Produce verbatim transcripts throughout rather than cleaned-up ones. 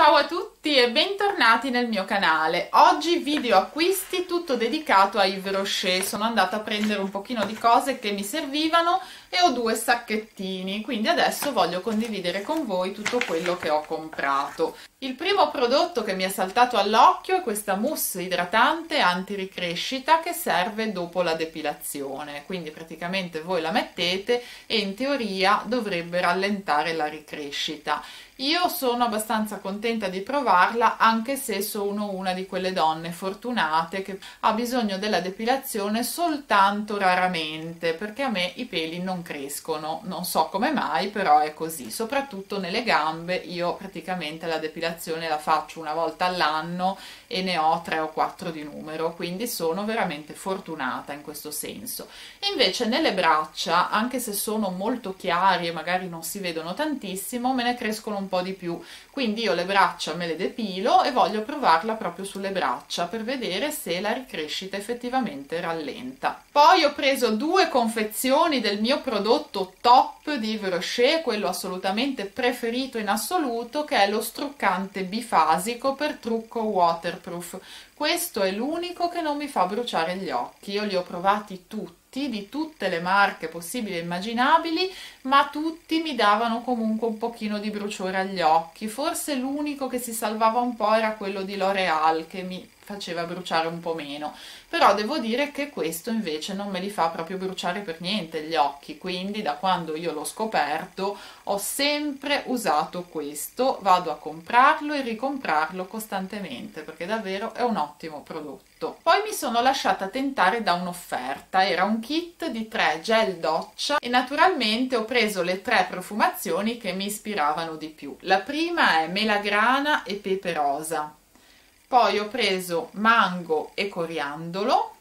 Ciao a tutti e bentornati nel mio canale. Oggi video acquisti tutto dedicato a Yves Rocher. Sono andata a prendere un pochino di cose che mi servivano e ho due sacchettini, quindi adesso voglio condividere con voi tutto quello che ho comprato. Il primo prodotto che mi è saltato all'occhio è questa mousse idratante antiricrescita che serve dopo la depilazione, quindi praticamente voi la mettete e in teoria dovrebbe rallentare la ricrescita. Io sono abbastanza contenta di provarla, anche se sono una di quelle donne fortunate che ha bisogno della depilazione soltanto raramente, perché a me i peli non crescono, non so come mai, però è così, soprattutto nelle gambe. Io praticamente la depilazione la faccio una volta all'anno e ne ho tre o quattro di numero, quindi sono veramente fortunata in questo senso. Invece nelle braccia, anche se sono molto chiari e magari non si vedono tantissimo, me ne crescono un po' di più, quindi io le braccia me le depilo e voglio provarla proprio sulle braccia per vedere se la ricrescita effettivamente rallenta. Poi ho preso due confezioni del mio prodotto top di Yves Rocher, quello assolutamente preferito in assoluto, che è lo struccante bifasico per trucco waterproof. Questo è l'unico che non mi fa bruciare gli occhi. Io li ho provati tutti, di tutte le marche possibili e immaginabili, ma tutti mi davano comunque un pochino di bruciore agli occhi. Forse l'unico che si salvava un po' era quello di L'Oréal, che mi faceva bruciare un po' meno, però devo dire che questo invece non me li fa proprio bruciare per niente gli occhi, quindi da quando io l'ho scoperto ho sempre usato questo, vado a comprarlo e ricomprarlo costantemente perché davvero è un ottimo prodotto. Poi mi sono lasciata tentare da un'offerta, era un kit di tre gel doccia e naturalmente ho preso le tre profumazioni che mi ispiravano di più. La prima è melagrana e pepe rosa, poi ho preso mango e coriandolo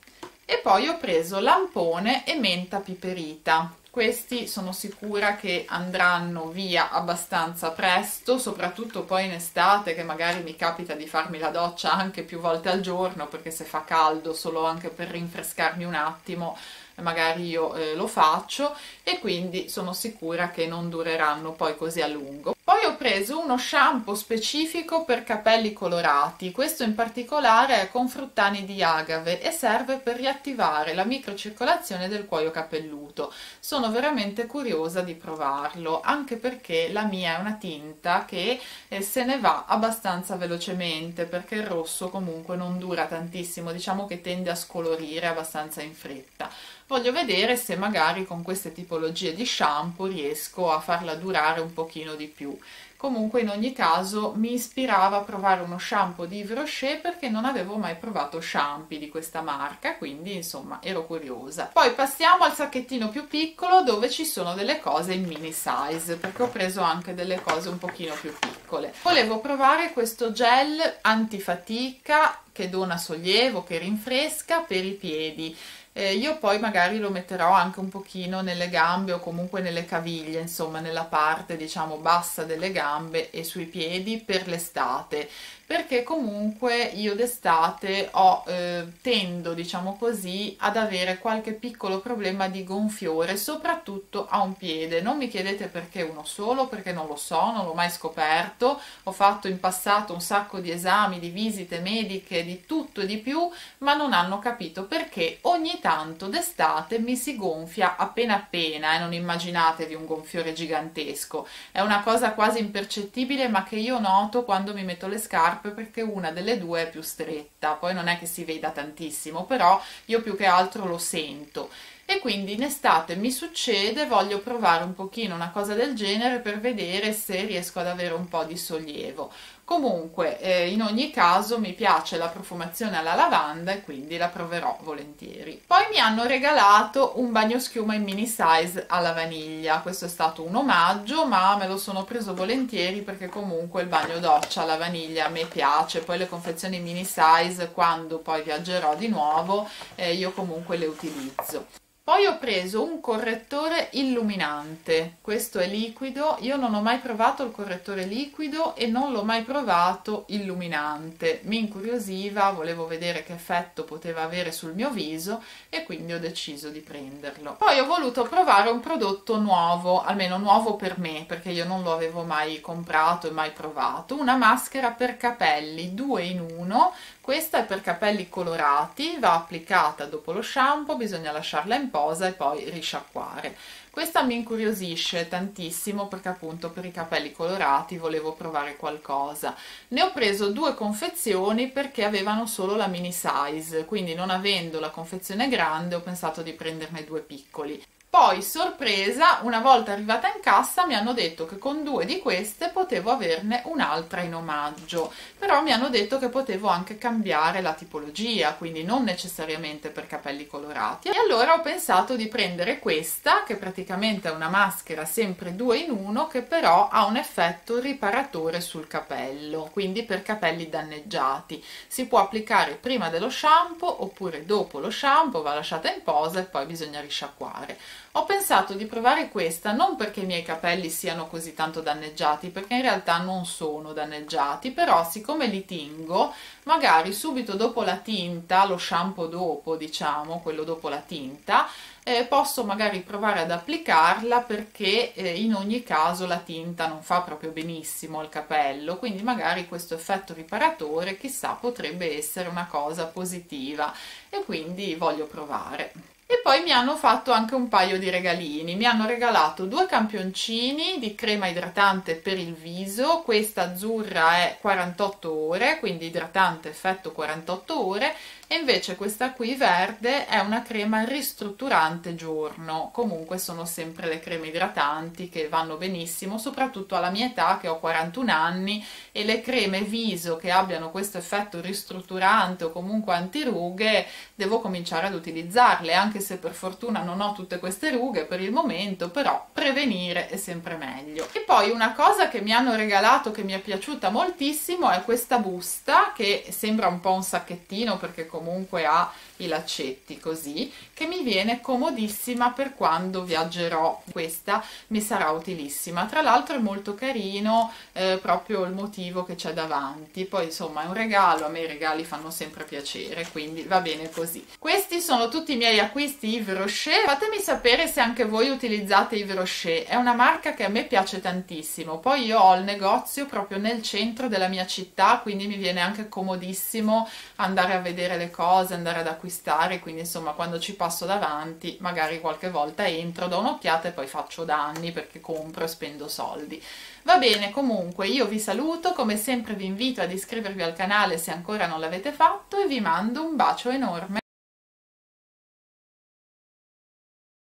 e poi ho preso lampone e menta piperita. Questi sono sicura che andranno via abbastanza presto, soprattutto poi in estate che magari mi capita di farmi la doccia anche più volte al giorno, perché se fa caldo solo anche per rinfrescarmi un attimo magari io eh, lo faccio, e quindi sono sicura che non dureranno poi così a lungo. Poi ho preso uno shampoo specifico per capelli colorati, questo in particolare è con fruttani di agave e serve per riattivare la microcircolazione del cuoio capelluto. Sono veramente curiosa di provarlo, anche perché la mia è una tinta che eh, se ne va abbastanza velocemente, perché il rosso comunque non dura tantissimo, diciamo che tende a scolorire abbastanza in fretta. Voglio vedere se magari con queste tipologie di shampoo riesco a farla durare un pochino di più. Comunque in ogni caso mi ispirava a provare uno shampoo di Yves Rocher, perché non avevo mai provato shampoo di questa marca, quindi insomma ero curiosa. Poi passiamo al sacchettino più piccolo dove ci sono delle cose in mini size, perché ho preso anche delle cose un pochino più piccole. Volevo provare questo gel antifatica che dona sollievo, che rinfresca per i piedi. Eh, io poi magari lo metterò anche un pochino nelle gambe o comunque nelle caviglie, insomma nella parte diciamo bassa delle gambe e sui piedi per l'estate, perché comunque io d'estate ho eh, tendo, diciamo così, ad avere qualche piccolo problema di gonfiore, soprattutto a un piede. Non mi chiedete perché uno solo, perché non lo so, non l'ho mai scoperto. Ho fatto in passato un sacco di esami, di visite mediche, di tutto e di più, ma non hanno capito perché ogni tanto d'estate mi si gonfia appena appena, e eh? non immaginatevi un gonfiore gigantesco, è una cosa quasi impercettibile, ma che io noto quando mi metto le scarpe, perché una delle due è più stretta, poi non è che si veda tantissimo, però io più che altro lo sento. E quindi in estate mi succede, voglio provare un pochino una cosa del genere per vedere se riesco ad avere un po' di sollievo. Comunque eh, in ogni caso mi piace la profumazione alla lavanda e quindi la proverò volentieri. Poi mi hanno regalato un bagnoschiuma in mini size alla vaniglia, questo è stato un omaggio, ma me lo sono preso volentieri perché comunque il bagno doccia alla vaniglia a me piace. Poi le confezioni mini size, quando poi viaggerò di nuovo, eh, io comunque le utilizzo. Poi ho preso un correttore illuminante, questo è liquido, io non ho mai provato il correttore liquido e non l'ho mai provato illuminante, mi incuriosiva, volevo vedere che effetto poteva avere sul mio viso e quindi ho deciso di prenderlo. Poi ho voluto provare un prodotto nuovo, almeno nuovo per me, perché io non lo avevo mai comprato e mai provato, una maschera per capelli due in uno, questa è per capelli colorati, va applicata dopo lo shampoo, bisogna lasciarla in posa e poi risciacquare. Questa mi incuriosisce tantissimo perché appunto per i capelli colorati volevo provare qualcosa. Ne ho preso due confezioni perché avevano solo la mini size, quindi non avendo la confezione grande ho pensato di prenderne due piccoli. Poi, sorpresa, una volta arrivata in cassa mi hanno detto che con due di queste potevo averne un'altra in omaggio, però mi hanno detto che potevo anche cambiare la tipologia, quindi non necessariamente per capelli colorati. E allora ho pensato di prendere questa, che praticamente è una maschera sempre due in uno, che però ha un effetto riparatore sul capello, quindi per capelli danneggiati. Si può applicare prima dello shampoo oppure dopo lo shampoo, va lasciata in posa e poi bisogna risciacquare. Ho pensato di provare questa non perché i miei capelli siano così tanto danneggiati, perché in realtà non sono danneggiati, però siccome li tingo, magari subito dopo la tinta, lo shampoo dopo, diciamo, quello dopo la tinta, eh, posso magari provare ad applicarla perché eh, in ogni caso la tinta non fa proprio benissimo al capello, quindi magari questo effetto riparatore, chissà, potrebbe essere una cosa positiva e quindi voglio provare. E poi mi hanno fatto anche un paio di regalini, mi hanno regalato due campioncini di crema idratante per il viso, questa azzurra è quarantotto ore, quindi idratante effetto quarantotto ore, e invece questa qui verde è una crema ristrutturante giorno. Comunque sono sempre le creme idratanti che vanno benissimo, soprattutto alla mia età che ho quarantuno anni, e le creme viso che abbiano questo effetto ristrutturante o comunque antirughe devo cominciare ad utilizzarle, anche se per fortuna non ho tutte queste rughe per il momento, però prevenire è sempre meglio. E poi una cosa che mi hanno regalato che mi è piaciuta moltissimo è questa busta che sembra un po' un sacchettino perché comunque ha i laccetti così, che mi viene comodissima per quando viaggerò, questa mi sarà utilissima, tra l'altro è molto carino eh, proprio il motivo che c'è davanti, poi insomma è un regalo, a me i regali fanno sempre piacere, quindi va bene così. Questi sono tutti i miei acquisti Yves Rocher. Fatemi sapere se anche voi utilizzate Yves Rocher, è una marca che a me piace tantissimo, poi io ho il negozio proprio nel centro della mia città, quindi mi viene anche comodissimo andare a vedere le cose, andare ad acquistare, quindi insomma quando ci passo davanti magari qualche volta entro, do un'occhiata e poi faccio danni perché compro e spendo soldi. Va bene, comunque io vi saluto, come sempre vi invito ad iscrivervi al canale se ancora non l'avete fatto e vi mando un bacio enorme.